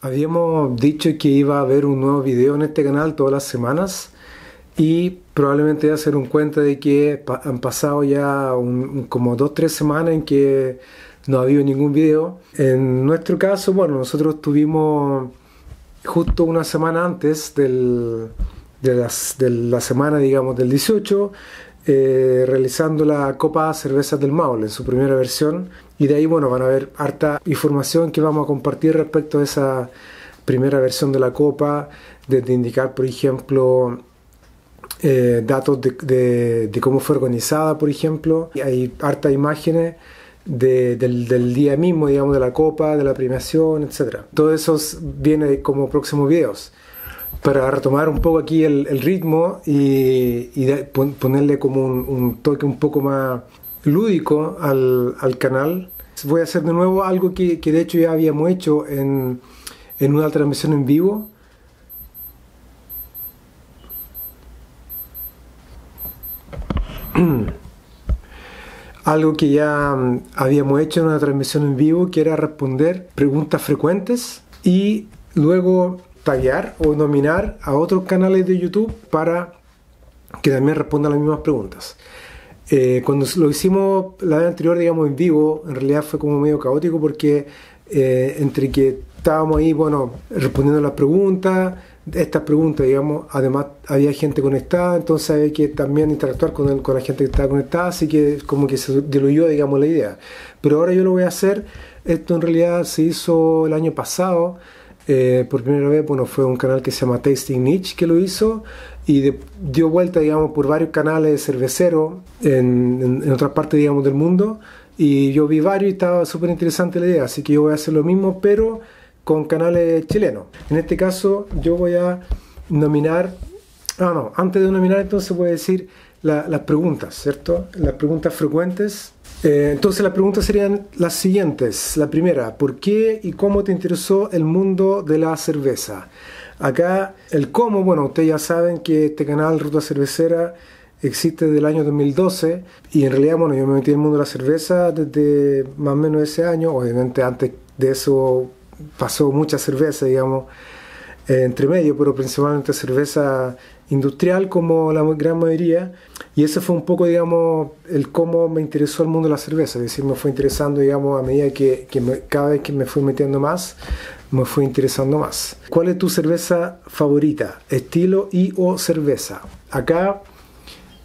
Habíamos dicho que iba a haber un nuevo video en este canal todas las semanas y probablemente ya se dieron cuenta de que han pasado ya como 2-3 semanas en que no ha habido ningún video. En nuestro caso, bueno, nosotros tuvimos justo una semana antes de la semana, digamos, del 18, realizando la Copa Cervezas del Maule en su primera versión. Y de ahí, bueno, van a haber harta información que vamos a compartir respecto a esa primera versión de la copa, desde indicar, por ejemplo, datos de cómo fue organizada, por ejemplo. Y hay harta imágenes del día mismo, digamos, de la copa, de la premiación, etc. Todo eso viene como próximos videos. Para retomar un poco aquí el ritmo y ponerle como un toque un poco más lúdico al canal, voy a hacer de nuevo algo que de hecho ya habíamos hecho en una transmisión en vivo. Algo que ya habíamos hecho en una transmisión en vivo, que era responder preguntas frecuentes y luego taggear o nominar a otros canales de YouTube para que también respondan las mismas preguntas. Cuando lo hicimos la vez anterior, digamos, en vivo, en realidad fue como medio caótico porque entre que estábamos ahí, bueno, respondiendo las preguntas, digamos, además había gente conectada, entonces había que también interactuar con la gente que estaba conectada, así que como que se diluyó, digamos, la idea. Pero ahora yo lo voy a hacer. Esto en realidad se hizo el año pasado. Por primera vez, bueno, fue un canal que se llama Tasting Niche que lo hizo y dio vuelta, digamos, por varios canales cerveceros en otras partes, digamos, del mundo, y yo vi varios y estaba súper interesante la idea, así que yo voy a hacer lo mismo pero con canales chilenos. En este caso yo voy a nominar, antes de nominar entonces voy a decir las preguntas, ¿cierto? Las preguntas frecuentes. Entonces las preguntas serían las siguientes. La primera, ¿por qué y cómo te interesó el mundo de la cerveza? Acá el cómo, bueno, ustedes ya saben que este canal Ruta Cervecera existe desde el año 2012 y en realidad, bueno, yo me metí en el mundo de la cerveza desde más o menos ese año. Obviamente antes de eso pasó mucha cerveza, digamos, entre medio, pero principalmente cerveza industrial como la gran mayoría, y ese fue un poco, digamos, el cómo me interesó el mundo de la cerveza. Es decir, me fue interesando, digamos, a medida que cada vez que me fui metiendo más, me fue interesando más. ¿Cuál es tu cerveza favorita? Estilo y o cerveza. Acá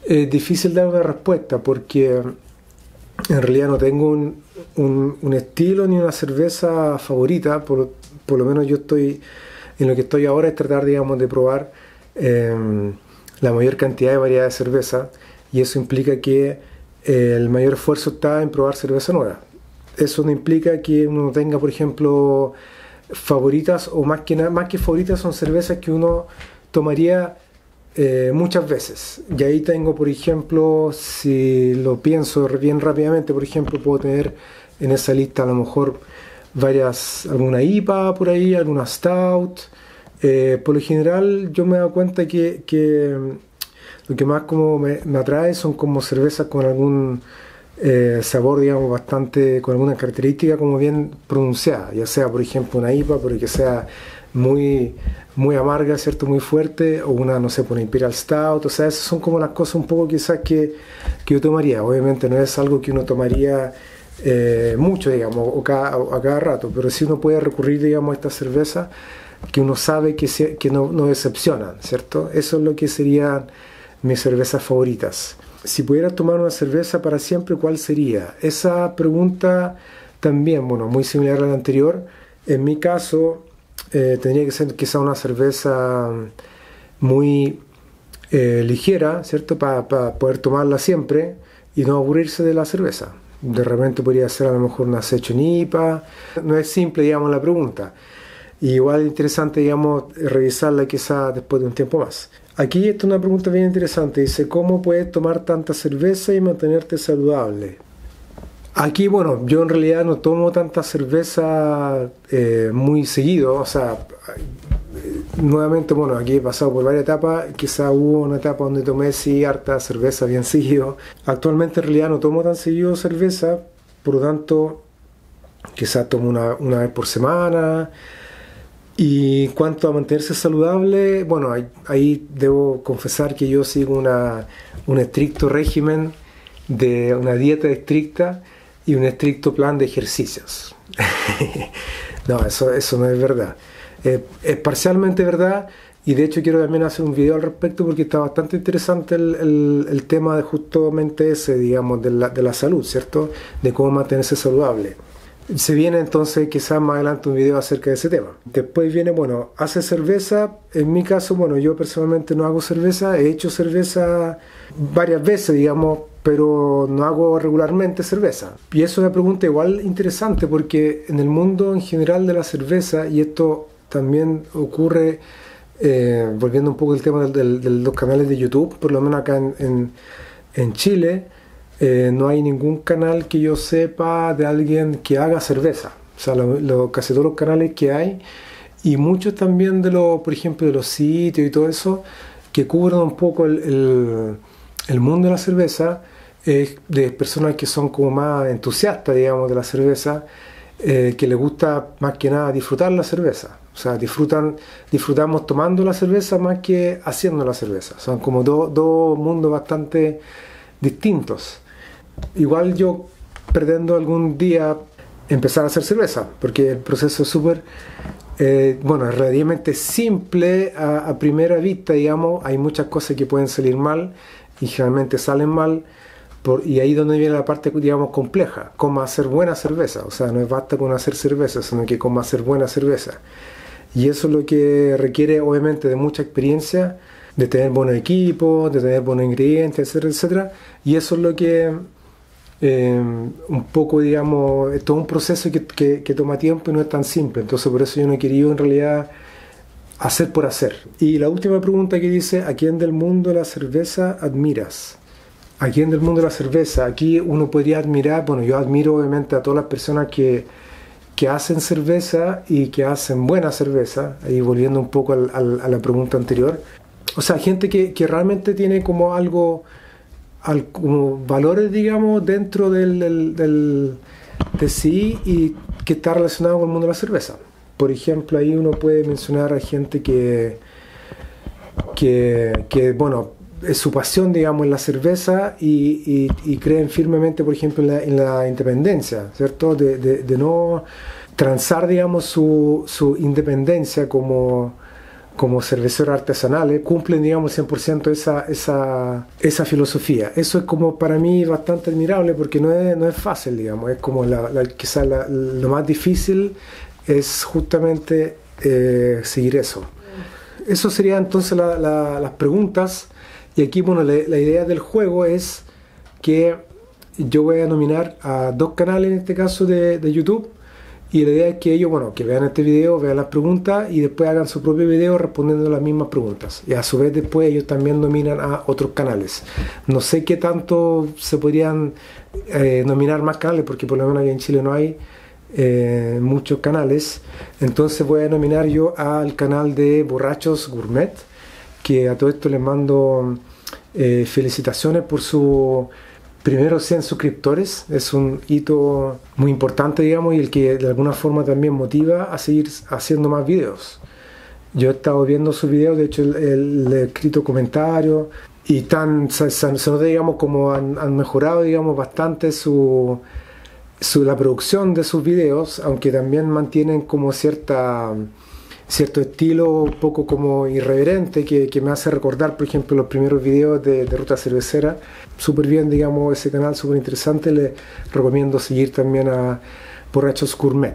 es difícil dar una respuesta porque en realidad no tengo un estilo ni una cerveza favorita. Por lo menos yo estoy en lo que estoy ahora es tratar, digamos, de probar la mayor cantidad de variedad de cerveza, y eso implica que el mayor esfuerzo está en probar cerveza nueva. Eso no implica que uno tenga, por ejemplo, favoritas, o más que favoritas son cervezas que uno tomaría muchas veces. Y ahí tengo, por ejemplo, si lo pienso bien rápidamente, por ejemplo, puedo tener en esa lista a lo mejor alguna IPA por ahí, alguna Stout. Por lo general yo me he dado cuenta que lo que más como me atrae son como cervezas con algún sabor, digamos, bastante, con alguna característica como bien pronunciada, ya sea por ejemplo una IPA, pero que sea muy, muy amarga, ¿cierto? Muy fuerte, o una, no sé, una Imperial Stout. O sea, esas son como las cosas un poco quizás que yo tomaría. Obviamente no es algo que uno tomaría mucho, digamos, a cada rato, pero sí uno puede recurrir, digamos, a esta cerveza que uno sabe que no decepcionan, ¿cierto? Eso es lo que serían mis cervezas favoritas. Si pudieras tomar una cerveza para siempre, ¿cuál sería? Esa pregunta también, bueno, muy similar a la anterior. En mi caso, tendría que ser quizá una cerveza muy ligera, ¿cierto? Para poder tomarla siempre y no aburrirse de la cerveza. De repente podría ser a lo mejor una Session IPA. No es simple, digamos, la pregunta. Y igual es interesante, digamos, revisarla quizá después de un tiempo más. Aquí está una pregunta bien interesante. Dice, ¿cómo puedes tomar tanta cerveza y mantenerte saludable? Aquí, bueno, yo en realidad no tomo tanta cerveza muy seguido. O sea, nuevamente, bueno, aquí he pasado por varias etapas. Quizá hubo una etapa donde tomé, sí, harta cerveza bien seguido. Actualmente en realidad no tomo tan seguido cerveza. Por lo tanto, quizá tomo una vez por semana. Y en cuanto a mantenerse saludable, bueno, ahí debo confesar que yo sigo un estricto régimen, de una dieta estricta y un estricto plan de ejercicios. No, eso no es verdad. Es parcialmente verdad, y de hecho quiero también hacer un video al respecto porque está bastante interesante el tema de justamente ese, digamos, de la salud, ¿cierto? De cómo mantenerse saludable. Se viene entonces quizás más adelante un video acerca de ese tema. Después viene, bueno, hace cerveza. En mi caso, bueno, yo personalmente no hago cerveza. He hecho cerveza varias veces, digamos, pero no hago regularmente cerveza. Y eso es una pregunta igual interesante, porque en el mundo en general de la cerveza, y esto también ocurre, volviendo un poco al tema de los canales de YouTube, por lo menos acá en Chile, no hay ningún canal que yo sepa de alguien que haga cerveza. O sea, casi todos los canales que hay, y muchos también por ejemplo, de los sitios y todo eso, que cubren un poco el mundo de la cerveza, es de personas que son como más entusiastas, digamos, de la cerveza, que les gusta más que nada disfrutar la cerveza. O sea, disfrutamos tomando la cerveza más que haciendo la cerveza. Son como dos mundos bastante distintos. Igual yo pretendo algún día empezar a hacer cerveza, porque el proceso es súper, bueno, es relativamente simple a primera vista, digamos. Hay muchas cosas que pueden salir mal, y generalmente salen mal, y ahí es donde viene la parte, digamos, compleja, cómo hacer buena cerveza. O sea, no es basta con hacer cerveza, sino que cómo hacer buena cerveza. Y eso es lo que requiere, obviamente, de mucha experiencia, de tener buenos equipos, de tener buenos ingredientes, etcétera, etcétera. Y eso es lo que, un poco, digamos, es todo un proceso que toma tiempo y no es tan simple. Entonces, por eso yo no he querido, en realidad, hacer por hacer. Y la última pregunta que dice: ¿a quién del mundo de la cerveza admiras? ¿A quién del mundo de la cerveza? Aquí uno podría admirar, bueno, yo admiro obviamente a todas las personas que hacen cerveza y que hacen buena cerveza, ahí volviendo un poco a la pregunta anterior. O sea, gente que realmente tiene como algo, como valores, digamos, dentro de sí, y que está relacionado con el mundo de la cerveza. Por ejemplo, ahí uno puede mencionar a gente que bueno, es su pasión, digamos, en la cerveza, y creen firmemente, por ejemplo, en la independencia, ¿cierto? De no transar, digamos, su independencia como cerveceros artesanales. Cumplen, digamos, 100% esa filosofía. Eso es, como, para mí, bastante admirable, porque no es fácil, digamos. Es como quizás lo más difícil es justamente seguir eso. Eso sería entonces las preguntas. Y aquí, bueno, la idea del juego es que yo voy a nominar a dos canales, en este caso de YouTube, y la idea es que ellos, bueno, que vean este video, vean las preguntas, y después hagan su propio video respondiendo las mismas preguntas. Y a su vez después ellos también nominan a otros canales. No sé qué tanto se podrían nominar más canales, porque por lo menos aquí en Chile no hay muchos canales. Entonces voy a nominar yo al canal de Borrachos Gourmet, que a todo esto les mando felicitaciones por sus primeros 100 suscriptores. Es un hito muy importante, digamos, y el que de alguna forma también motiva a seguir haciendo más videos. Yo he estado viendo sus videos, de hecho le he escrito comentarios, y se nota, digamos, como han mejorado, digamos, bastante la producción de sus videos, aunque también mantienen como cierto estilo un poco como irreverente, que me hace recordar, por ejemplo, los primeros videos de Ruta Cervecera. Súper bien, digamos, ese canal, súper interesante. Les recomiendo seguir también a Borrachos Gourmet.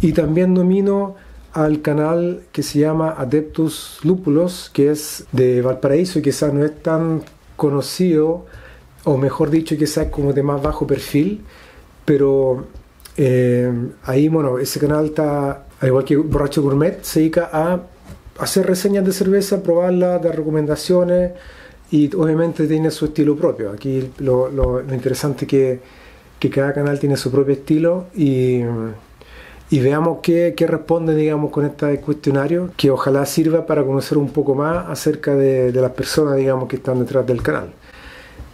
Y también nomino al canal que se llama Adeptus Lúpulos, que es de Valparaíso, y quizás no es tan conocido, o mejor dicho, quizás como de más bajo perfil, pero ahí, bueno, ese canal está, al igual que Borracho Gourmet, se dedica a hacer reseñas de cerveza, probarla, dar recomendaciones, y obviamente tiene su estilo propio. Aquí lo interesante es que cada canal tiene su propio estilo, y veamos qué responde, digamos, con este cuestionario, que ojalá sirva para conocer un poco más acerca de las personas, digamos, que están detrás del canal.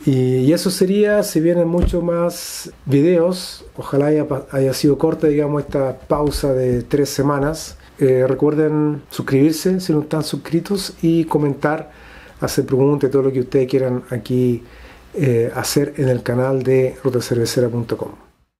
Y eso sería. Si vienen muchos más videos, ojalá haya sido corta, digamos, esta pausa de 3 semanas. Recuerden suscribirse si no están suscritos y comentar, hacer preguntas, todo lo que ustedes quieran aquí hacer en el canal de RutaCervecera.com.